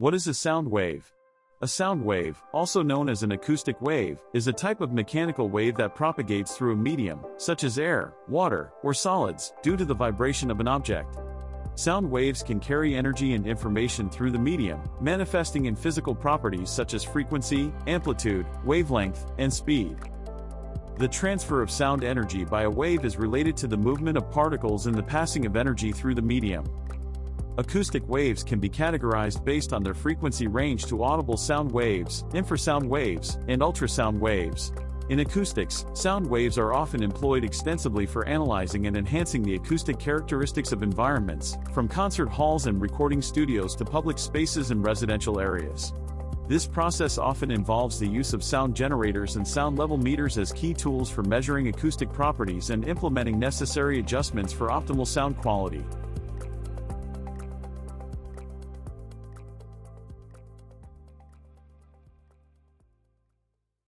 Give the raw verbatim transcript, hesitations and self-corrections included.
What is a sound wave? A sound wave, also known as an acoustic wave, is a type of mechanical wave that propagates through a medium, such as air, water, or solids, due to the vibration of an object. Sound waves can carry energy and information through the medium, manifesting in physical properties such as frequency, amplitude, wavelength, and speed. The transfer of sound energy by a wave is related to the movement of particles and the passing of energy through the medium. Acoustic waves can be categorized based on their frequency range to audible sound waves, infrasound waves, and ultrasound waves. In acoustics, sound waves are often employed extensively for analyzing and enhancing the acoustic characteristics of environments, from concert halls and recording studios to public spaces and residential areas. This process often involves the use of sound generators and sound level meters as key tools for measuring acoustic properties and implementing necessary adjustments for optimal sound quality.